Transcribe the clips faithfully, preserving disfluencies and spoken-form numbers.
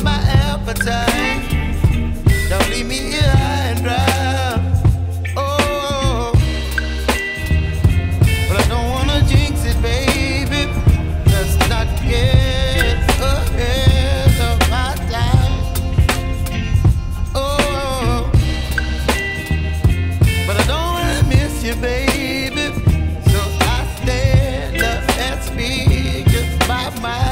up my appetite. Don't leave me here high and dry. Oh, but I don't wanna jinx it, baby. Let's not get ahead of my time. Oh, but I don't wanna miss you, baby. So I stand up and speak just my mind.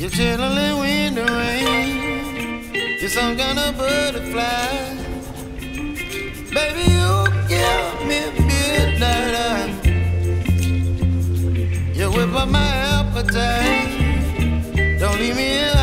You're chilling when the rain. You're some kind of butterfly. Baby, you give me midnight. You whip up my appetite. Don't leave me alone.